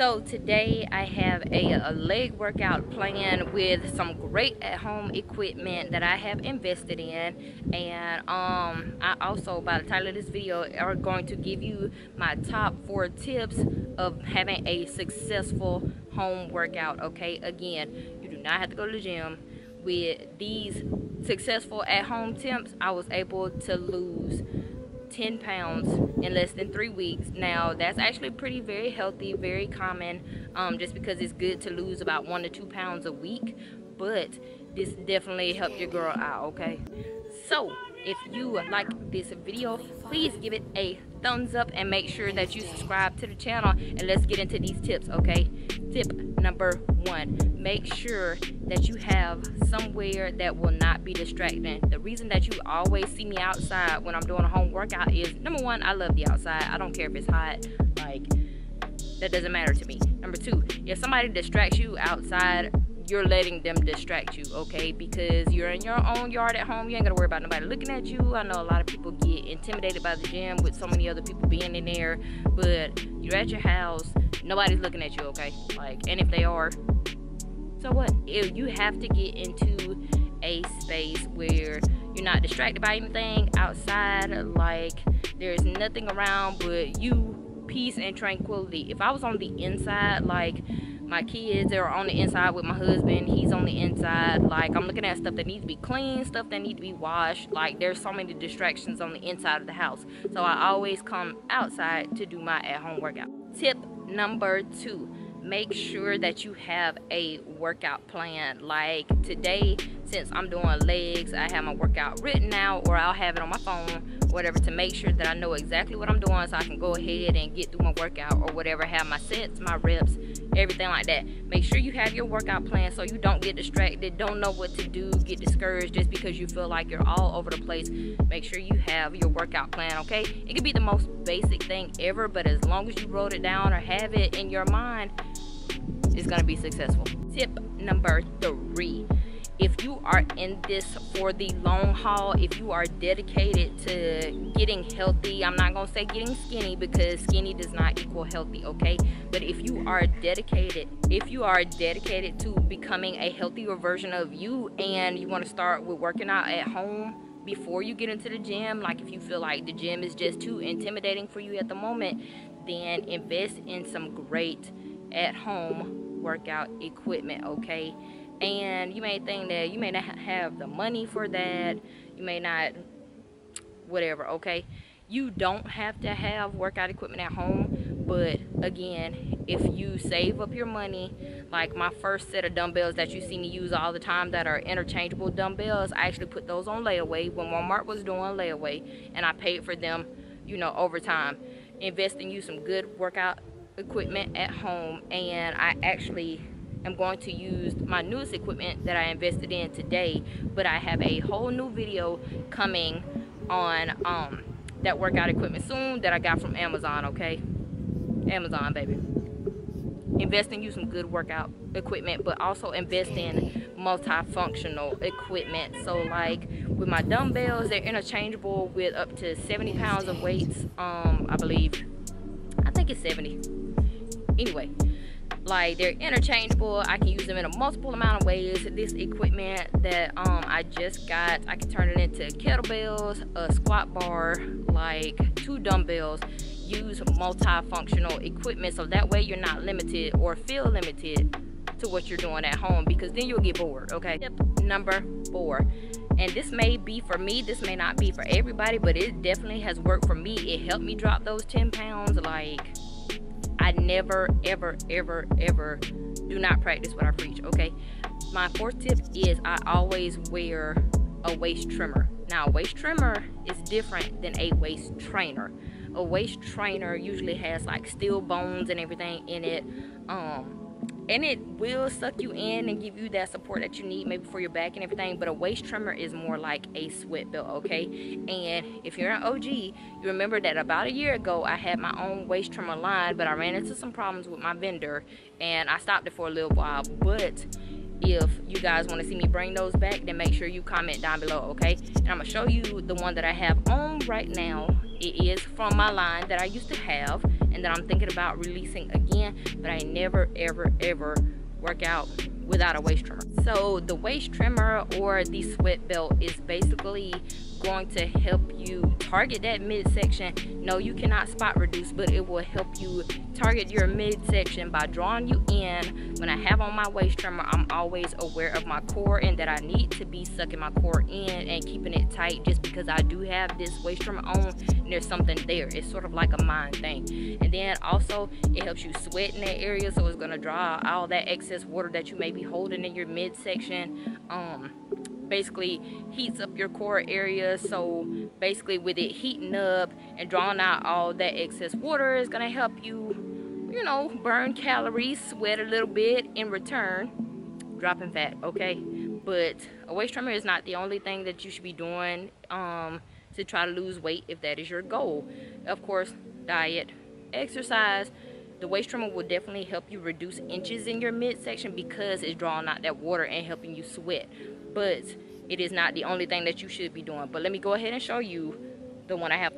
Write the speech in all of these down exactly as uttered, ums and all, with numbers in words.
So today I have a, a leg workout plan with some great at-home equipment that I have invested in, and um, I also, by the title of this video, are going to give you my top four tips of having a successful home workout. Okay, again, you do not have to go to the gym. With these successful at-home tips, I was able to lose ten pounds in less than three weeks. Now that's actually pretty very healthy, very common, um, just because it's good to lose about one to two pounds a week, but this definitely helped your girl out. Okay, so if you like this video, please give it a thumbs up and make sure that you subscribe to the channel, and let's get into these tips. Okay, tip number one, make sure that you have somewhere that will not be distracting. The reason that you always see me outside when I'm doing a home workout is, number one, I love the outside. I don't care if it's hot, like that doesn't matter to me. Number two, if somebody distracts you outside, you're letting them distract you, okay? Because you're in your own yard at home. You ain't gotta worry about nobody looking at you. I know a lot of people get intimidated by the gym with so many other people being in there, but you're at your house, nobody's looking at you, okay? Like, and if they are, so what? If you have to get into a space where you're not distracted by anything outside, like there's nothing around but you, peace and tranquility. If I was on the inside, like my kids are on the inside with my husband, he's on the inside, like I'm looking at stuff that needs to be cleaned, stuff that needs to be washed, like there's so many distractions on the inside of the house. So I always come outside to do my at-home workout. Tip number two, make sure that you have a workout plan. Like today, since I'm doing legs, I have my workout written out, or I'll have it on my phone, whatever, to make sure that I know exactly what I'm doing so I can go ahead and get through my workout or whatever, have my sets, my reps, everything like that. Make sure you have your workout plan so you don't get distracted, don't know what to do, get discouraged just because you feel like you're all over the place. Make sure you have your workout plan, okay? It could be the most basic thing ever, but as long as you wrote it down or have it in your mind, it's gonna be successful. Tip number three. If you are in this for the long haul, if you are dedicated to getting healthy, I'm not gonna say getting skinny because skinny does not equal healthy, okay? But if you are dedicated, if you are dedicated to becoming a healthier version of you, and you wanna start with working out at home before you get into the gym, like if you feel like the gym is just too intimidating for you at the moment, then invest in some great at-home workout equipment, okay? And you may think that you may not have the money for that, you may not, whatever, okay? You don't have to have workout equipment at home, but again, if you save up your money, like my first set of dumbbells that you see me use all the time that are interchangeable dumbbells, I actually put those on layaway when Walmart was doing layaway, and I paid for them, you know, over time. Invest in you some good workout equipment at home, and I actually I'm going to use my newest equipment that I invested in today, but I have a whole new video coming on um, that workout equipment soon that I got from Amazon, okay? Amazon, baby. Invest in you some good workout equipment, but also invest in multifunctional equipment. So like with my dumbbells, they're interchangeable with up to seventy pounds of weights, um, I believe. I think it's seventy. Anyway. Like they're interchangeable, I can use them in a multiple amount of ways. This equipment that um I just got, I can turn it into kettlebells, a squat bar, like two dumbbells. Use multifunctional equipment so that way you're not limited or feel limited to what you're doing at home, because then you'll get bored, okay? Tip number four, and this may be for me, this may not be for everybody, but it definitely has worked for me. It helped me drop those ten pounds. Like I never, ever, ever, ever do not practice what I preach, okay? My fourth tip is I always wear a waist trimmer. Now, a waist trimmer is different than a waist trainer. A waist trainer usually has like steel bones and everything in it. Um, and it will suck you in and give you that support that you need maybe for your back and everything, but a waist trimmer is more like a sweat belt, okay? And if you're an O G, you remember that about a year ago I had my own waist trimmer line, but I ran into some problems with my vendor and I stopped it for a little while. But if you guys want to see me bring those back, then make sure you comment down below, okay? And I'm gonna show you the one that I have on right now. It is from my line that I used to have. and that I'm thinking about releasing again, but I never ever ever work out without a waist trimmer. So the waist trimmer or the sweat belt is basically going to help you target that midsection. No, you cannot spot reduce, but it will help you target your midsection by drawing you in. When I have on my waist trimmer, I'm always aware of my core and that I need to be sucking my core in and keeping it tight, just because I do have this waist trimmer on and there's something there. It's sort of like a mind thing. And then also it helps you sweat in that area, so it's going to draw out all that excess water that you may be holding in your midsection. Um, basically heats up your core area, so basically with it heating up and drawing out all that excess water is going to help you, you know, burn calories, sweat a little bit, in return dropping fat. Okay, but a waist trimmer is not the only thing that you should be doing um to try to lose weight if that is your goal. Of course, diet, exercise. The waist trimmer will definitely help you reduce inches in your midsection because it's drawing out that water and helping you sweat. But it is not the only thing that you should be doing. But let me go ahead and show you the one I have.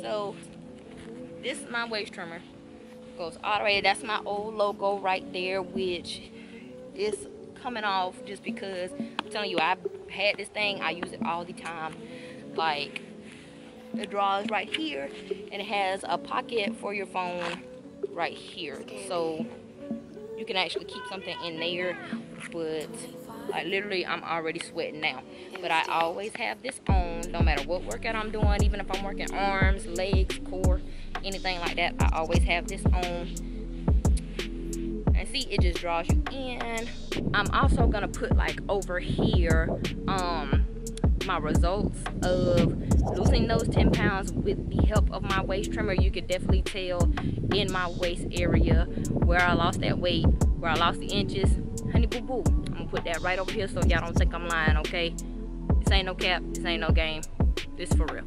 So this is my waist trimmer. Goes all the way. That's my old logo right there, which is coming off just because I'm telling you, I've had this thing. I use it all the time. Like, it draws right here and it has a pocket for your phone right here, so you can actually keep something in there. But like, literally I'm already sweating now, but I always have this on no matter what workout I'm doing. Even if I'm working arms, legs, core, anything like that, I always have this on. And see, it just draws you in. I'm also gonna put like over here um my results of losing those ten pounds with the help of my waist trimmer. You could definitely tell in my waist area where I lost that weight, where I lost the inches. Honey boo boo, I'm gonna put that right over here so y'all don't think I'm lying. Okay, this ain't no cap, this ain't no game, this for real.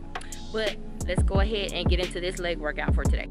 But let's go ahead and get into this leg workout for today.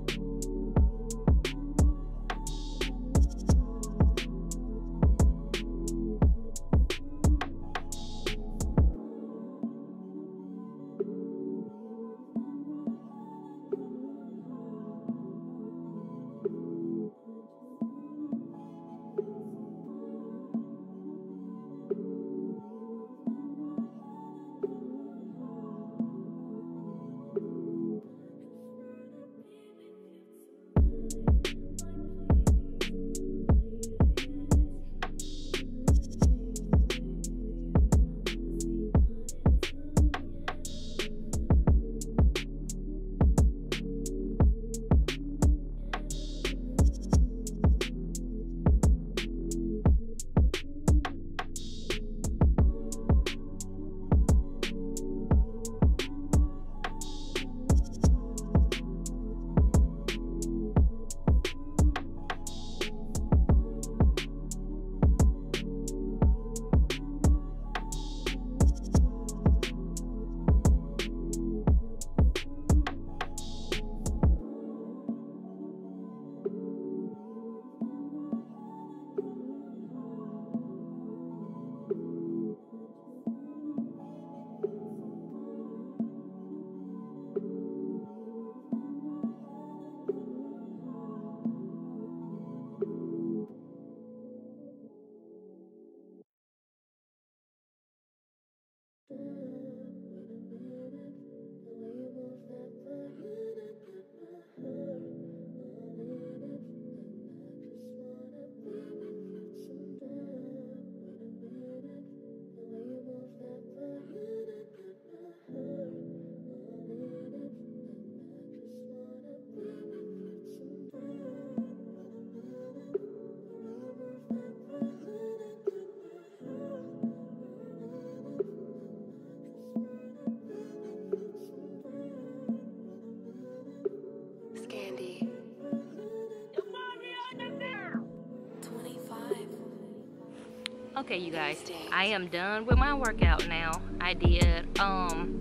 Okay, you guys, I am done with my workout now. I did um,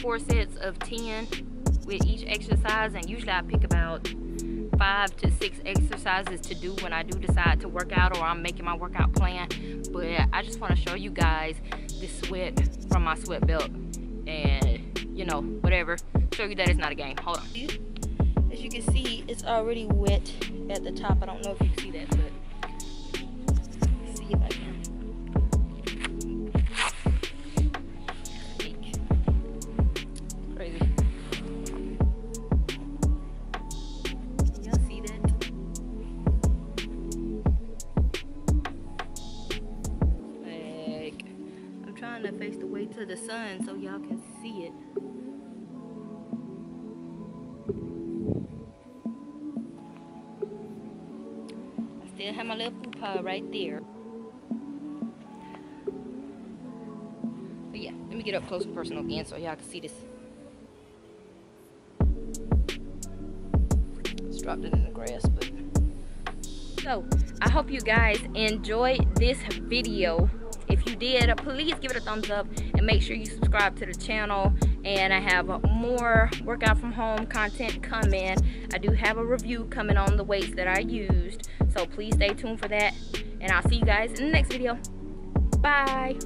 four sets of ten with each exercise, and usually I pick about five to six exercises to do when I do decide to work out or I'm making my workout plan. But I just want to show you guys the sweat from my sweat belt and, you know, whatever. Show you that it's not a game. Hold on. as you can see, it's already wet at the top. I don't know if you can see that, but let's see if I can. To the sun so y'all can see it. I still have my little pupa right there. But yeah, let me get up close and personal again so y'all can see this. Just dropped it in the grass, but so I hope you guys enjoyed this video. If you did, please give it a thumbs up and make sure you subscribe to the channel. And I have more workout from home content coming. I do have a review coming on the weights that I used, so please stay tuned for that. And I'll see you guys in the next video. Bye.